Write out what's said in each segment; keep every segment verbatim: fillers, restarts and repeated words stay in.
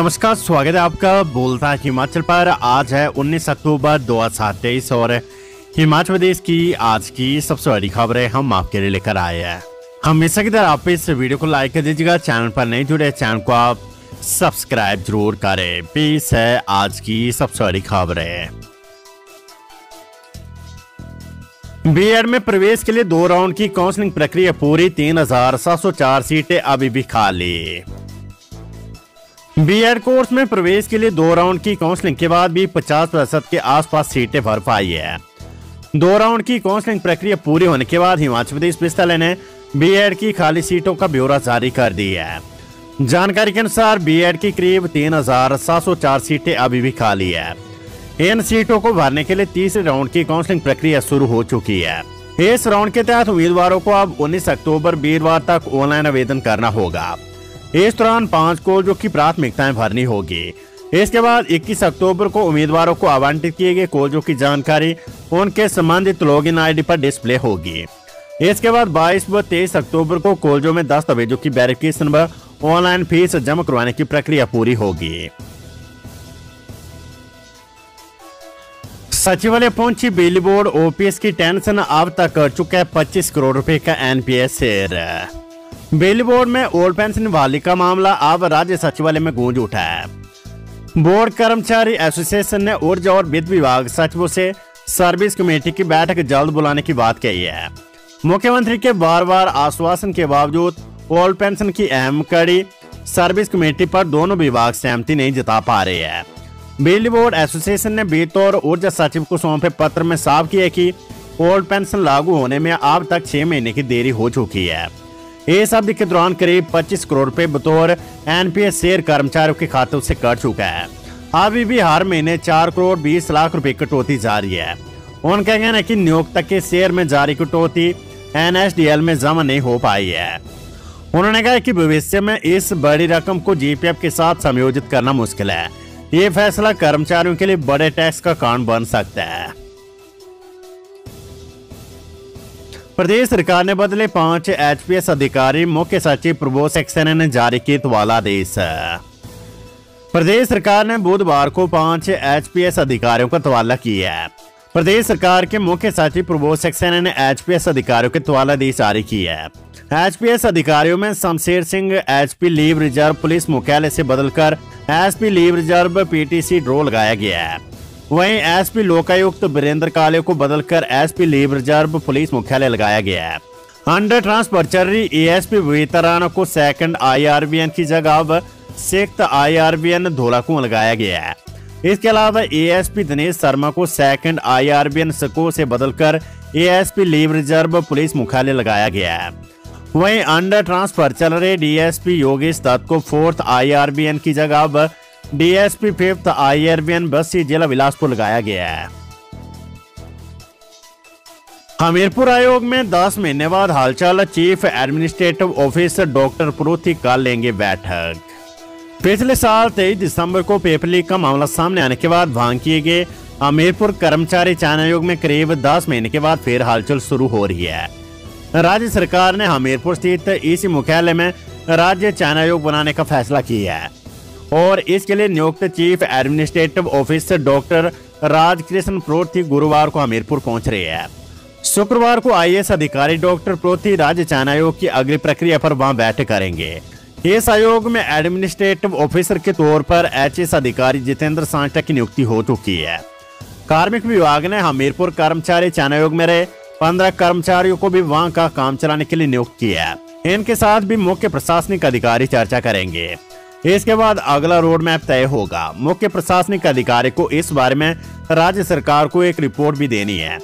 नमस्कार, स्वागत है आपका बोलता हिमाचल पर। आज है उन्नीस अक्टूबर दो हज़ार तेईस और हिमाचल प्रदेश की आज की सबसे बड़ी खबरें हम आपके लिए लेकर आए हैं। हमेशा की तरह आप इस वीडियो को लाइक कर दीजिएगा, चैनल पर नहीं जुड़े चैनल को आप सब्सक्राइब जरूर करें। पेश है आज की सबसे बड़ी खबरें। बीएड में प्रवेश के लिए दो राउंड की काउंसलिंग प्रक्रिया पूरी, तीन हजार सात सौ चार सीटें अभी भी खाली। बीएड कोर्स में प्रवेश के लिए दो राउंड की काउंसलिंग के बाद भी पचास प्रतिशत के आसपास सीटें भर पाई है। दो राउंड की काउंसलिंग प्रक्रिया पूरी होने के बाद हिमाचल प्रदेश विद्यालय ने बीएड की खाली सीटों का ब्यौरा जारी कर दिया है। जानकारी के अनुसार बीएड की करीब तीन हजार सात सौ चार सीटें अभी भी खाली है। इन सीटों को भरने के लिए तीसरे राउंड की काउंसलिंग प्रक्रिया शुरू हो चुकी है। इस राउंड के तहत उम्मीदवारों को अब उन्नीस अक्टूबर वीरवार तक ऑनलाइन आवेदन करना होगा। इस दौरान पांच कोर्सों की प्राथमिकताएं भरनी होगी। इसके बाद इक्कीस अक्टूबर को उम्मीदवारों को आवंटित किए गए कोर्सों की जानकारी उनके संबंधित लॉगिन आईडी पर डिस्प्ले होगी। इसके बाद बाईस व तेईस अक्टूबर को कोर्सों में दस्तावेजों की वेरिफिकेशन व ऑनलाइन फीस जमा करवाने की प्रक्रिया पूरी होगी। सचिवालय पहुंची बिजली बोर्ड ओपीएस की टेंशन, अब तक कर चुका है पच्चीस करोड़ रूपए का एनपीएस शेयर। बिजली बोर्ड में ओल्ड पेंशन बहाली का मामला अब राज्य सचिवालय में गूंज उठा है। बोर्ड कर्मचारी एसोसिएशन ने ऊर्जा और विद्युत विभाग सचिवों से सर्विस कमेटी की बैठक जल्द बुलाने की बात कही है। मुख्यमंत्री के बार बार आश्वासन के बावजूद ओल्ड पेंशन की अहम कड़ी सर्विस कमेटी पर दोनों विभाग सहमति नहीं जता पा रहे है। बिजली बोर्ड एसोसिएशन ने वित्त और ऊर्जा सचिव को सौंपे पत्र में साफ किया कि ओल्ड पेंशन लागू होने में अब तक छह महीने की देरी हो चुकी है। इस अवधि के दौरान करीब पच्चीस करोड़ रुपए बतौर एनपीएस शेयर कर्मचारियों के खातों से कट चुका है। अभी भी हर महीने चार करोड़ बीस लाख रुपए कटौती जारी है। उनका कहना है कि नियोक्ता के शेयर में जारी कटौती एनएसडीएल में जमा नहीं हो पाई है। उन्होंने कहा कि भविष्य में इस बड़ी रकम को जीपीएफ के साथ समायोजित करना मुश्किल है। ये फैसला कर्मचारियों के लिए बड़े टैक्स का कारण बन सकता है। प्रदेश सरकार ने बदले पांच एचपीएस अधिकारी, मुख्य सचिव प्रबोध सक्सेना ने जारी किए तबादला आदेश। प्रदेश सरकार ने बुधवार को पांच एचपीएस अधिकारियों का तबादला किया है। प्रदेश सरकार के मुख्य सचिव प्रबोध सक्सेना ने एचपीएस अधिकारियों के तबादला आदेश जारी किया है। एचपीएस अधिकारियों में Shamsher Singh HP leave reserve police मुख्यालय से बदलकर SP leave reserve PTC draw लगाया गया है। वहीं एसपी लोकायुक्त वीरेंद्र काले को बदलकर एसपी लीव रिजर्व पुलिस मुख्यालय लगाया गया है। अंडर ट्रांसफर्चरी एएसपी वेतराना को सेकंड आईआरबीएन की जगह अब सिक्स्थ आईआरबीएन धोला को लगाया गया है। इसके अलावा एएसपी दिनेश शर्मा को सेकंड आईआरबीएन सको से बदलकर एएसपी लीव रिजर्व पुलिस मुख्यालय लगाया गया है। वहीं अंडर ट्रांसफर्चरी डीएसपी योगेश दत्त को फोर्थ आईआरबीएन की जगह अब डीएसपी फिफ्थ आईआरबीएन बस्सी जिला बिलासपुर लगाया गया है। हमीरपुर आयोग में दस महीने बाद हालचाल, chief administrative officer doctor Purohit का लेंगे बैठक। पिछले साल तेईस दिसंबर को पेपर लीक का मामला सामने आने के बाद भांग किए गए हमीरपुर कर्मचारी चयन आयोग में करीब दस महीने के बाद फिर हलचल शुरू हो रही है। राज्य सरकार ने हमीरपुर स्थित इसी मुख्यालय में राज्य चयन आयोग बनाने का फैसला किया है और इसके लिए नियुक्त chief administrative officer doctor Rajkrishna Prothi गुरुवार को हमीरपुर पहुंच रहे हैं। शुक्रवार को आईएएस अधिकारी डॉक्टर प्रोथी राज्य चयन आयोग की अगली प्रक्रिया पर वहां बैठक करेंगे। इस आयोग में एडमिनिस्ट्रेटिव ऑफिसर के तौर पर एचएस अधिकारी जितेंद्र सांटा की नियुक्ति हो चुकी है। कार्मिक विभाग ने हमीरपुर कर्मचारी चयन आयोग में रहे पंद्रह कर्मचारियों को भी वहाँ का काम चलाने के लिए नियुक्त किया है। इनके साथ भी मुख्य प्रशासनिक अधिकारी चर्चा करेंगे। इसके बाद अगला रोड मैप तय होगा। मुख्य प्रशासनिक अधिकारी को इस बारे में राज्य सरकार को एक रिपोर्ट भी देनी है।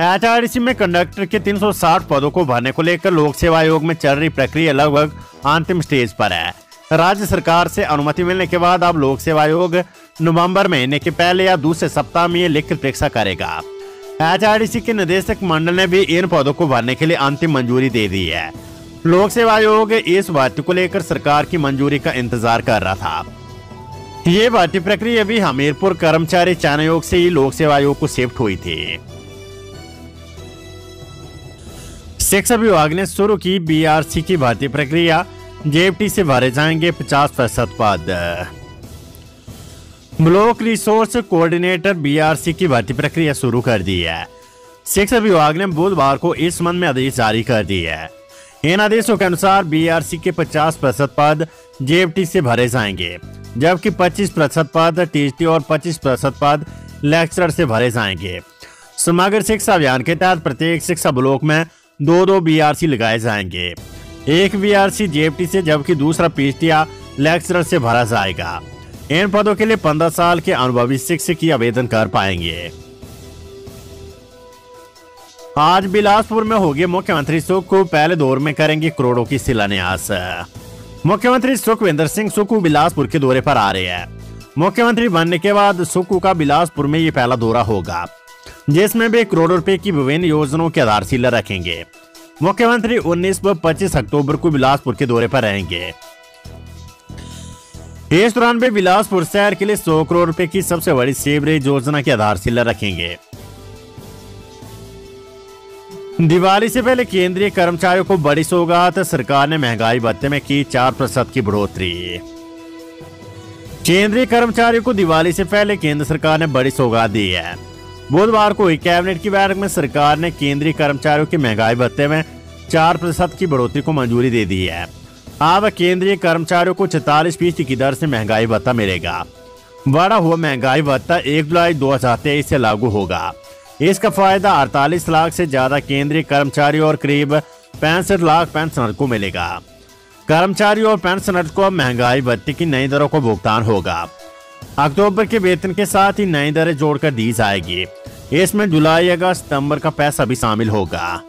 एचआरटीसी में कंडक्टर के तीन सौ साठ पदों को भरने को लेकर लोक सेवा आयोग में चल रही प्रक्रिया लगभग अंतिम स्टेज पर है। राज्य सरकार से अनुमति मिलने के बाद अब लोक सेवा आयोग नवंबर महीने के पहले या दूसरे सप्ताह में लिखित परीक्षा करेगा। एचआरटीसी के निदेशक मंडल ने भी इन पदों को भरने के लिए अंतिम मंजूरी दे दी है। लोक सेवा आयोग इस भर्ती को लेकर सरकार की मंजूरी का इंतजार कर रहा था। ये भर्ती प्रक्रिया भी हमीरपुर कर्मचारी चयन आयोग से ही लोक सेवा आयोग को शिफ्ट हुई थी। शिक्षा विभाग ने शुरू की बीआरसी की भर्ती प्रक्रिया। जेबटी से भरे जाएंगे पचास फीसद पद। ब्लॉक रिसोर्स कोऑर्डिनेटर बीआरसी की भर्ती प्रक्रिया शुरू कर दी है। शिक्षा विभाग ने बुधवार को इस संबंध में आदेश जारी कर दिए है। इन आदेशों के अनुसार बीआरसी के पचास फीसद पद जेबटी से भरे जाएंगे, जबकि पच्चीस फीसद पद टीटी और पच्चीस फीसद पद लेक्चरर से भरे जाएंगे। समग्र शिक्षा अभियान के तहत प्रत्येक शिक्षा ब्लॉक में दो दो बीआरसी लगाए जाएंगे, एक बीआरसी जेएफटी से जबकि दूसरा पीएचडी या लेक्चरर से भरा जाएगा। इन पदों के लिए पंद्रह साल के अनुभवी शिक्षक ही आवेदन कर पाएंगे। आज बिलासपुर में होगी मुख्यमंत्री सुक्खू पहले दौर में करेंगे करोड़ों की शिलान्यास। मुख्यमंत्री सुखविंदर सिंह सुक्खू बिलासपुर के दौरे पर आ रहे हैं। मुख्यमंत्री बनने के बाद सुक्खू का बिलासपुर में ये पहला दौरा होगा, जिसमें वे करोड़ों रुपए की विभिन्न योजनाओं की आधारशिला रखेंगे। मुख्यमंत्री उन्नीस व पच्चीस अक्टूबर को बिलासपुर के दौरे पर रहेंगे। इस दौरान वे बिलासपुर शहर के लिए सौ करोड़ रुपए की सबसे बड़ी सीवरेज योजना की आधारशिला रखेंगे। दिवाली से पहले केंद्रीय कर्मचारियों को बड़ी सौगात, सरकार ने महंगाई भत्ते में की चार प्रतिशत की बढ़ोतरी। केंद्रीय कर्मचारियों को दिवाली से पहले केंद्र सरकार ने बड़ी सौगात दी है। बुधवार को हुई कैबिनेट की बैठक में सरकार ने केंद्रीय कर्मचारियों के महंगाई भत्ते में चार प्रतिशत की बढ़ोतरी को मंजूरी दे दी है। अब केंद्रीय कर्मचारियों को चौतालीस फीसदी की दर से महंगाई भत्ता मिलेगा। बढ़ा हुआ महंगाई भत्ता एक जुलाई दो हज़ार तेईस से लागू होगा। इसका फायदा अड़तालीस लाख से ज्यादा केंद्रीय कर्मचारियों और करीब पैंसठ लाख पेंशनर को मिलेगा। कर्मचारियों और पेंशनर को महंगाई भत्ते की नई दरों को भुगतान होगा। अक्टूबर के वेतन के साथ ही नई दरें जोड़कर दी जाएगी। इसमें जुलाई अगस्त सितंबर का पैसा भी शामिल होगा।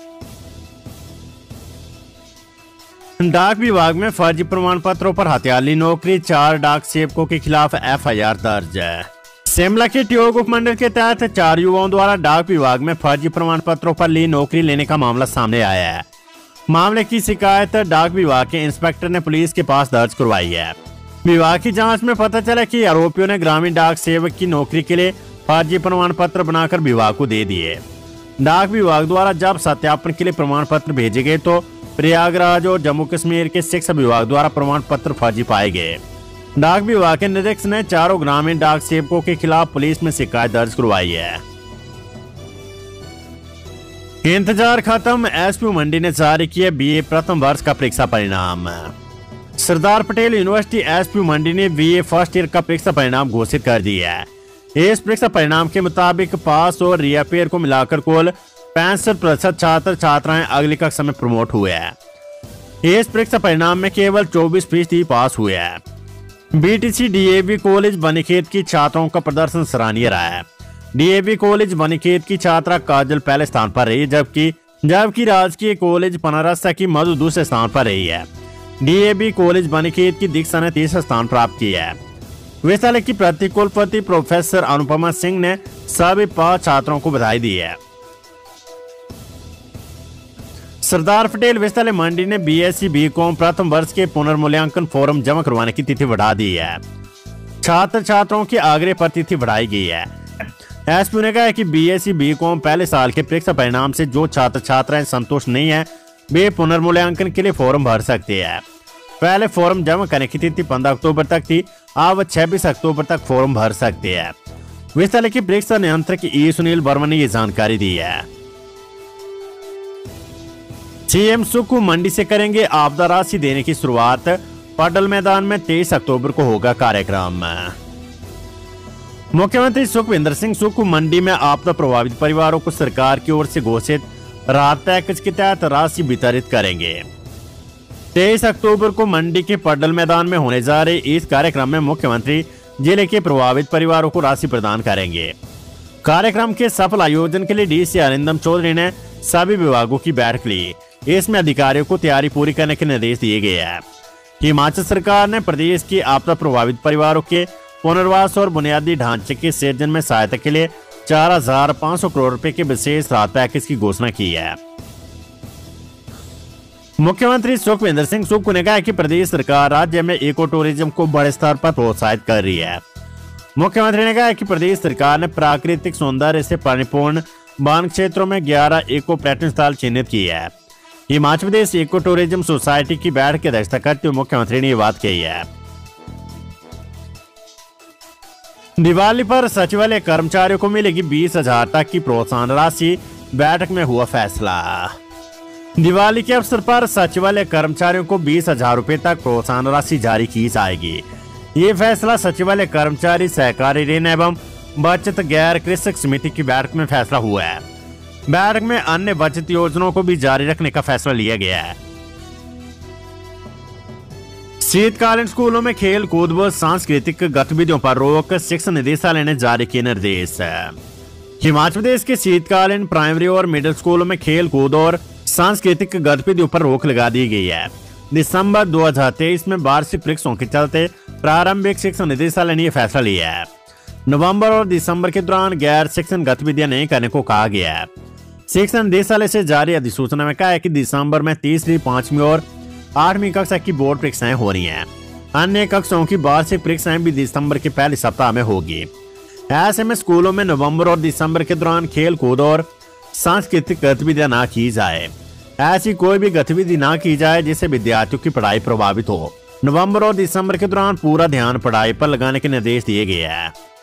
डाक विभाग में फर्जी प्रमाण पत्रों पर हथियाली नौकरी, चार डाक सेवकों के खिलाफ एफ आई आर दर्ज। शिमला के ट्योग उपमंडल के तहत चार युवाओं द्वारा डाक विभाग में फर्जी प्रमाण पत्रों पर ली नौकरी लेने का मामला सामने आया है। मामले की शिकायत डाक विभाग के इंस्पेक्टर ने पुलिस के पास दर्ज करवाई है। विभाग की जांच में पता चला कि आरोपियों ने ग्रामीण डाक सेवक की नौकरी के लिए फर्जी प्रमाण पत्र बनाकर विभाग को दे दिए। डाक विभाग द्वारा जब सत्यापन के लिए प्रमाण पत्र भेजे गए तो प्रयागराज और जम्मू कश्मीर के शिक्षा विभाग द्वारा प्रमाण पत्र फर्जी पाए गए। डाक विभाग के निरीक्षक ने चारों ग्रामीण डाक सेवकों के खिलाफ पुलिस में शिकायत दर्ज करवाई है। इंतजार खत्म, एसपी मंडी ने जारी किया बीए प्रथम वर्ष का परीक्षा परिणाम। सरदार पटेल यूनिवर्सिटी एसपी मंडी ने बीए फर्स्ट ईयर का परीक्षा परिणाम घोषित कर दिया है। इस परीक्षा परिणाम के मुताबिक पास और रियापेयर को मिलाकर कुल पैंसठ प्रतिशत छात्र छात्राएं अगली कक्षा में प्रमोट हुए हैं। इस परीक्षा परिणाम में केवल चौबीस फीसदी पास हुए हैं। बीटीसी डीएवी कॉलेज बनीखेत की छात्राओं का प्रदर्शन सराहनीय रहा है। डीएवी कॉलेज बनीखेत की छात्रा काजल पहले स्थान पर रही, जबकि जबकि राजकीय कॉलेज पनारसा की मधु दूसरे स्थान पर रही है। डीएवी कॉलेज बनीखेत की दीक्षा ने तीसरा स्थान प्राप्त किया है। विद्यालय की प्रतिकुलपति प्रोफेसर अनुपमा सिंह ने सभी पांच छात्रों को बधाई दी है। सरदार पटेल विद्यालय मंडी ने बीएससी बीकॉम प्रथम वर्ष के पुनर्मूल्यांकन फॉर्म जमा करवाने की तिथि बढ़ा दी है। छात्र छात्राओं की आग्रह पर तिथि बढ़ाई गई है। एसपी ने कहा कि बीएससी बीकॉम पहले साल के परीक्षा परिणाम से जो छात्र छात्राएं संतुष्ट नहीं है, वे पुनर्मूल्यांकन के लिए फॉर्म भर सकते हैं। पहले फॉर्म जमा करने की तिथि पंद्रह अक्टूबर तक थी, अब छब्बीस अक्टूबर तक फॉर्म भर सकते हैं। विद्यालय के परीक्षा नियंत्रक ई सुनील वर्मा ने ये जानकारी दी है। सीएम सुक्खू मंडी से करेंगे आपदा राशि देने की शुरुआत, पडल मैदान में तेईस अक्टूबर को होगा कार्यक्रम। मुख्यमंत्री सुखविंदर सिंह सुक्खू मंडी में आपदा प्रभावित परिवारों को सरकार की ओर से घोषित राहत पैकेज के तहत राशि वितरित करेंगे। तेईस अक्टूबर को मंडी के पडल मैदान में होने जा रहे इस कार्यक्रम में मुख्यमंत्री जिले के प्रभावित परिवारों को राशि प्रदान करेंगे। कार्यक्रम के सफल आयोजन के लिए डीसी अरिंदम चौधरी ने सभी विभागों की बैठक ली। इसमें अधिकारियों को तैयारी पूरी करने के निर्देश दिए गए हैं। हिमाचल सरकार ने प्रदेश के आपदा प्रभावित परिवारों के पुनर्वास और बुनियादी ढांचे के सृजन में सहायता के लिए चार हजार पांच सौ करोड़ रुपए के विशेष राहत पैकेज की घोषणा की है। मुख्यमंत्री सुखविंदर सिंह सुक्खू ने कहा कि प्रदेश सरकार राज्य में इको टूरिज्म को बड़े स्तर पर प्रोत्साहित कर रही है। मुख्यमंत्री ने कहा कि प्रदेश सरकार ने प्राकृतिक सौंदर्य से परिपूर्ण वन क्षेत्रों में ग्यारह इको पर्यटन स्थल चिन्हित किए हैं। Himachal Pradesh eco tourism society की बैठक की अध्यक्षता करते हुए मुख्यमंत्री ने ये बात कही है। दिवाली पर सचिवालय कर्मचारियों को मिलेगी बीस हजार तक की प्रोत्साहन राशि, बैठक में हुआ फैसला। दिवाली के अवसर पर सचिवालय कर्मचारियों को बीस हजार रूपए तक प्रोत्साहन राशि जारी की जाएगी। ये फैसला सचिवालय कर्मचारी सहकारी ऋण एवं बचत गैर कृषक समिति की बैठक में फैसला हुआ है। बैठक में अन्य बचत योजनाओं को भी जारी रखने का फैसला लिया गया है। शीतकालीन स्कूलों में खेल कूद व सांस्कृतिक गतिविधियों पर रोक, शिक्षा निदेशालय ने जारी किए निर्देश। हिमाचल प्रदेश के शीतकालीन प्राइमरी और मिडिल स्कूलों में खेल कूद और सांस्कृतिक गतिविधियों पर रोक लगा दी गई है। दिसंबर दो हजार तेईस में वार्षिक परीक्षाओं के चलते प्रारंभिक शिक्षा निदेशालय ने यह फैसला लिया है। नवंबर और दिसंबर के दौरान गैर शिक्षण गतिविधियां नहीं करने को कहा गया है। शिक्षा निदेशालय से जारी अधिसूचना में कहा है कि दिसंबर में तीसरी, पांचवी और आठवीं कक्षा की बोर्ड परीक्षाएं हो रही हैं। अन्य कक्षाओं की वार्षिक परीक्षाएं भी दिसंबर के पहले सप्ताह में होगी। ऐसे में स्कूलों में नवम्बर और दिसंबर के दौरान खेल कूद और सांस्कृतिक गतिविधियां न की जाए। ऐसी कोई भी गतिविधि ना की जाए जिससे विद्यार्थियों की पढ़ाई प्रभावित हो। नवंबर और दिसंबर के दौरान पूरा ध्यान पढ़ाई पर लगाने के निर्देश दिए गए हैं।